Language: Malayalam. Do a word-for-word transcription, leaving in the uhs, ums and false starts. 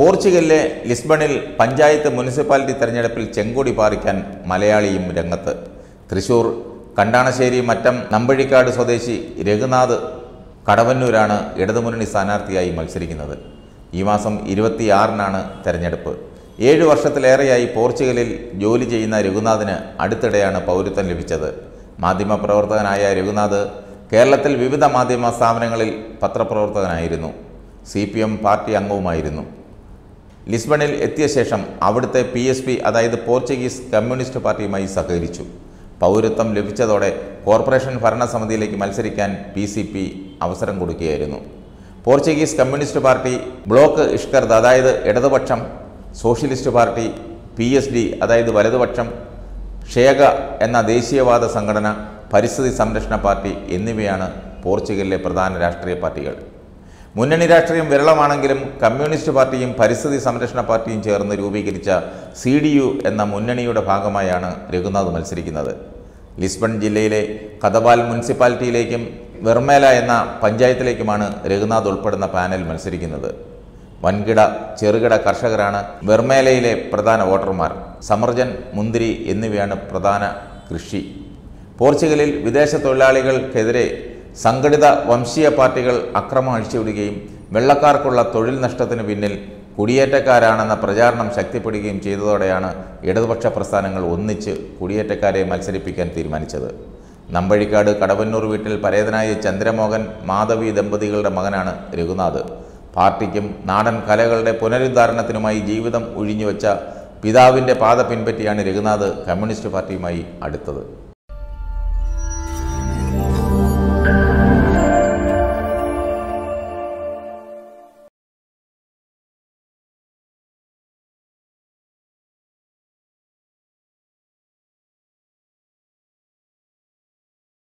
പോർച്ചുഗലിലെ ലിസ്ബണിൽ പഞ്ചായത്ത് മുനിസിപ്പാലിറ്റി തെരഞ്ഞെടുപ്പിൽ ചെങ്കോടി പാറിക്കാൻ മലയാളിയും രംഗത്ത്. തൃശൂർ കണ്ടാണശ്ശേരി മറ്റം നമ്പഴിക്കാട് സ്വദേശി രഘുനാഥ് കടവന്നൂരാണ് ഇടതുമുന്നണി സ്ഥാനാർത്ഥിയായി മത്സരിക്കുന്നത്. ഈ മാസം ഇരുപത്തിയാറിനാണ് തെരഞ്ഞെടുപ്പ്. ഏഴ് വർഷത്തിലേറെയായി പോർച്ചുഗലിൽ ജോലി ചെയ്യുന്ന രഘുനാഥിന് അടുത്തിടെയാണ് പൗരത്വം ലഭിച്ചത്. മാധ്യമപ്രവർത്തകനായ രഘുനാഥ് കേരളത്തിൽ വിവിധ മാധ്യമ സ്ഥാപനങ്ങളിൽ പത്രപ്രവർത്തകനായിരുന്നു. സി പി എം പാർട്ടി അംഗവുമായിരുന്നു. ലിസ്ബണിൽ എത്തിയ ശേഷം അവിടുത്തെ പി എസ് പി അതായത് പോർച്ചുഗീസ് കമ്മ്യൂണിസ്റ്റ് പാർട്ടിയുമായി സഹകരിച്ചു. പൗരത്വം ലഭിച്ചതോടെ കോർപ്പറേഷൻ ഭരണസമിതിയിലേക്ക് മത്സരിക്കാൻ പി സി പി അവസരം കൊടുക്കുകയായിരുന്നു. പോർച്ചുഗീസ് കമ്മ്യൂണിസ്റ്റ് പാർട്ടി ബ്ലോക്ക് ഇഷ്കർദ് അതായത് ഇടതുപക്ഷം, socialist party, P S D അതായത് വലതുപക്ഷം, ഷേക എന്ന ദേശീയവാദ സംഘടന, പരിസ്ഥിതി സംരക്ഷണ പാർട്ടി എന്നിവയാണ് പോർച്ചുഗലിലെ പ്രധാന രാഷ്ട്രീയ പാർട്ടികൾ. മുന്നണി രാഷ്ട്രീയം വിരളമാണെങ്കിലും കമ്മ്യൂണിസ്റ്റ് പാർട്ടിയും പരിസ്ഥിതി സംരക്ഷണ പാർട്ടിയും ചേർന്ന് രൂപീകരിച്ച സി ഡി യു എന്ന മുന്നണിയുടെ ഭാഗമായാണ് രഘുനാഥ് മത്സരിക്കുന്നത്. ലിസ്ബൺ ജില്ലയിലെ കതബാൽ മുനിസിപ്പാലിറ്റിയിലേക്കും വെർമേല എന്ന പഞ്ചായത്തിലേക്കുമാണ് രഘുനാഥ് ഉൾപ്പെടുന്ന പാനൽ മത്സരിക്കുന്നത്. വൻകിട ചെറുകിട കർഷകരാണ് വെർമേലയിലെ പ്രധാന വോട്ടർമാർ. സമർജൻ, മുന്തിരി എന്നിവയാണ് പ്രധാന കൃഷി. പോർച്ചുഗലിൽ വിദേശ തൊഴിലാളികൾക്കെതിരെ സംഘടിത വംശീയ പാർട്ടികൾ അക്രമം അഴിച്ചുവിടുകയും വെള്ളക്കാർക്കുള്ള തൊഴിൽ നഷ്ടത്തിന് പിന്നിൽ കുടിയേറ്റക്കാരാണെന്ന പ്രചാരണം ശക്തിപ്പെടുകയും ചെയ്തതോടെയാണ് ഇടതുപക്ഷ പ്രസ്ഥാനങ്ങൾ ഒന്നിച്ച് കുടിയേറ്റക്കാരെ മത്സരിപ്പിക്കാൻ തീരുമാനിച്ചത്. നമ്പഴിക്കാട് കടവന്നൂർ വീട്ടിൽ പരേതനായ ചന്ദ്രമോഹൻ മാധവി ദമ്പതികളുടെ മകനാണ് രഘുനാഥ്. പാർട്ടിക്കും നാടൻ കലകളുടെ പുനരുദ്ധാരണത്തിനുമായി ജീവിതം ഒഴിഞ്ഞുവെച്ച പിതാവിൻ്റെ പാത പിൻപറ്റിയാണ് രഘുനാഥ് കമ്മ്യൂണിസ്റ്റ് പാർട്ടിയുമായി അടുത്തത്.